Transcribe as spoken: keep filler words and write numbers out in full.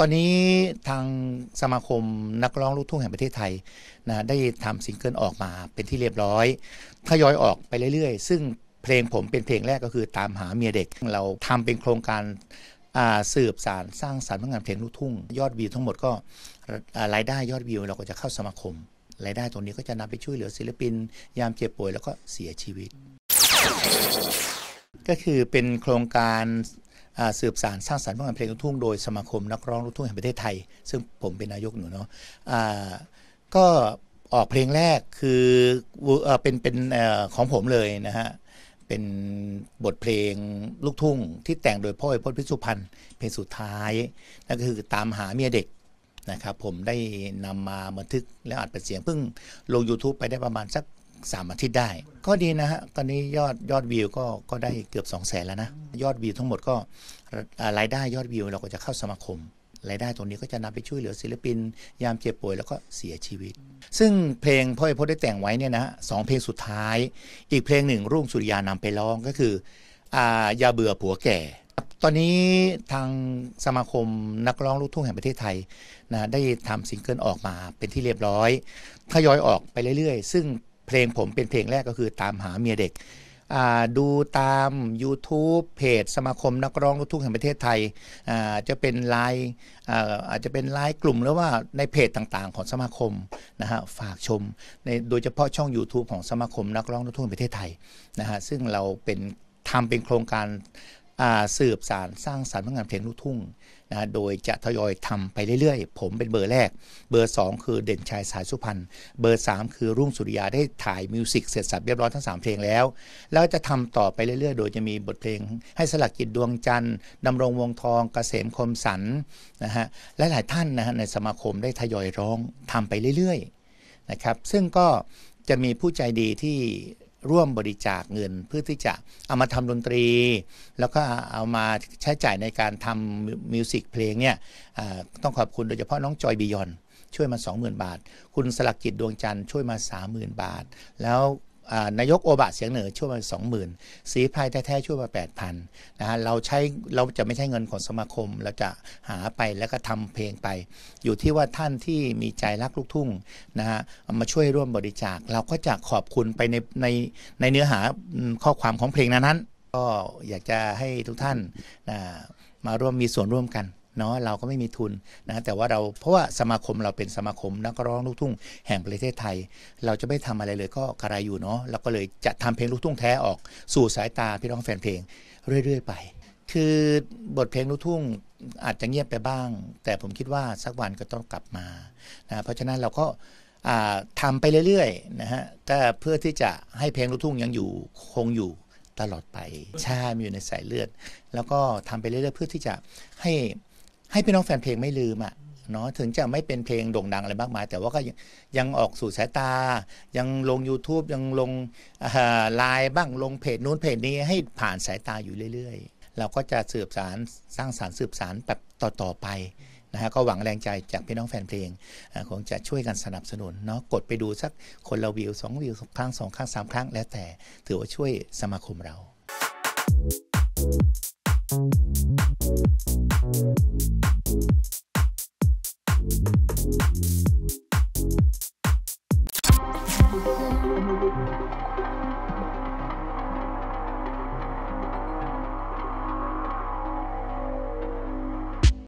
ตอนนี้ทางสมาคมนักร้องลูกทุ่งแห่งประเทศไทยนะได้ทำซิงเกิลออกมาเป็นที่เรียบร้อยทยอยออกไปเรื่อยๆซึ่งเพลงผมเป็นเพลงแรกก็คือตามหาเมียเด็กเราทำเป็นโครงการสืบสารสร้างสรรค์ผลงานเพลงลูกทุ่งยอดวิวทั้งหมดก็รายได้ยอดวิวเราก็จะเข้าสมาคมรายได้ตรงนี้ก็จะนำไปช่วยเหลือศิลปินยามเจ็บป่วยแล้วก็เสียชีวิตก็คือเป็นโครงการสืบสารสร้างสรรค์ผลงานเพลงลูกทุ่งโดยสมาคมนักร้องลูกทุ่งแห่งประเทศไทยซึ่งผมเป็นนายกหนูเนาะก็ออกเพลงแรกคือเป็นเป็นของผมเลยนะฮะเป็นบทเพลงลูกทุ่งที่แต่งโดยพ่อไอพจน์พิสุพันธ์เพลงสุดท้ายนั่นก็คือตามหาเมียเด็กนะครับผมได้นำมาบันทึกและอัดเป็นเสียงเพิ่งลง YouTube ไปได้ประมาณสักสามอาทิตย์ได้ก็ดีนะฮะตอนนี้ยอดยอดวิวก็ก็ได้เกือบสองแสนแล้วนะยอดวิวทั้งหมดก็รายได้ยอดวิวเราก็จะเข้าสมาคมรายได้ตรงนี้ก็จะนำไปช่วยเหลือศิลปินยามเจ็บป่วยแล้วก็เสียชีวิตซึ่งเพลงพ่อไอพจน์ได้แต่งไว้เนี่ยนะสองเพลงสุดท้ายอีกเพลงหนึ่งรุ่งสุริยานำไปร้องก็คืออย่าเบื่อผัวแก่ตอนนี้ทางสมาคมนักร้องลูกทุ่งแห่งประเทศไทยนะได้ทำซิงเกิลออกมาเป็นที่เรียบร้อยทยอยออกไปเรื่อยๆซึ่งเพลงผมเป็นเพลงแรกก็คือตามหาเมียเด็กดูตาม YouTube เพจสมาคมนักร้องลูกทุ่งแห่งประเทศไทยจะเป็นไลน์อาจจะเป็นไลน์กลุ่มหรือว่าในเพจต่างๆของสมาคมนะฮะฝากชมในโดยเฉพาะช่อง YouTube ของสมาคมนักร้องลูกทุ่งแห่งประเทศไทยนะฮะซึ่งเราเป็นทำเป็นโครงการสืบสารสร้างสรรค์ผลงานเพลงลูกทุ่งนะโดยจะทยอยทำไปเรื่อยๆผมเป็นเบอร์แรกเบอร์สองคือเด่นชัยสายสุพรรณเบอร์สามคือรุ่งสุริยาได้ถ่ายมิวสิกเสร็จสรรพเรียบร้อยทั้งสามเพลงแล้วแล้วจะทำต่อไปเรื่อยๆโดยจะมีบทเพลงให้สลักจิตดวงจันทร์ดำรงวงทองเกษมคมสันนะฮะและหลายท่านนะฮะในสมาคมได้ทยอยร้องทำไปเรื่อยๆนะครับซึ่งก็จะมีผู้ใจดีที่ร่วมบริจาคเงินเพื่อที่จะเอามาทำดนตรีแล้วก็เอามาใช้จ่ายในการทำมิวสิกเพลงเนี่ยต้องขอบคุณโดยเฉพาะน้องจอยบิยอนช่วยมา สองหมื่น บาทคุณสลักจิตดวงจันทร์ช่วยมา สามหมื่น บาทแล้วนายกโอบะเสียงเหนือช่วยมา สองหมื่น สีไพรแท้ๆช่วยมา แปดพัน นะฮะเราใช้เราจะไม่ใช่เงินของสมาคมเราจะหาไปแล้วก็ทำเพลงไปอยู่ที่ว่าท่านที่มีใจรักลูกทุ่งนะฮะมาช่วยร่วมบริจาคเราก็จะขอบคุณไปในในในเนื้อหาข้อความของเพลงนั้นๆก็อยากจะให้ทุกท่านนะมาร่วมมีส่วนร่วมกันเนาะเราก็ไม่มีทุนนะแต่ว่าเราเพราะว่าสมาคมเราเป็นสมาคมนักร้องลูกทุ่งแห่งประเทศไทยเราจะไม่ทำอะไรเลยก็กระไรอยู่เนาะเราก็เลยจะทำเพลงลูกทุ่งแท้ออกสู่สายตาพี่น้องแฟนเพลงเรื่อยๆไปคือบทเพลงลูกทุ่งอาจจะเงียบไปบ้างแต่ผมคิดว่าสักวันก็ต้องกลับมานะเพราะฉะนั้นเราก็ทำไปเรื่อยๆนะฮะแต่เพื่อที่จะให้เพลงลูกทุ่งยังอยู่คงอยู่ตลอดไปใช่มีอยู่ในสายเลือดแล้วก็ทำไปเรื่อยๆเพื่อที่จะให้ให้พี่น้องแฟนเพลงไม่ลืมอ่ะเนาะถึงจะไม่เป็นเพลงโด่งดังอะไรมากมายแต่ว่าก็ยังออกสู่สายตายังลง YouTube ยังลงไลน์บ้างลงเพจนู้นเพจนี้ให้ผ่านสายตาอยู่เรื่อยๆเราก็จะสืบสารสร้างสรรค์สืบสารแบบต่อๆไปนะฮะก็หวังแรงใจจากพี่น้องแฟนเพลงคงจะช่วยกันสนับสนุนเนาะกดไปดูสักคนละวิวสองวิวครั้งสองครั้งสามครั้งแล้วแต่ถือว่าช่วยสมาคมเรา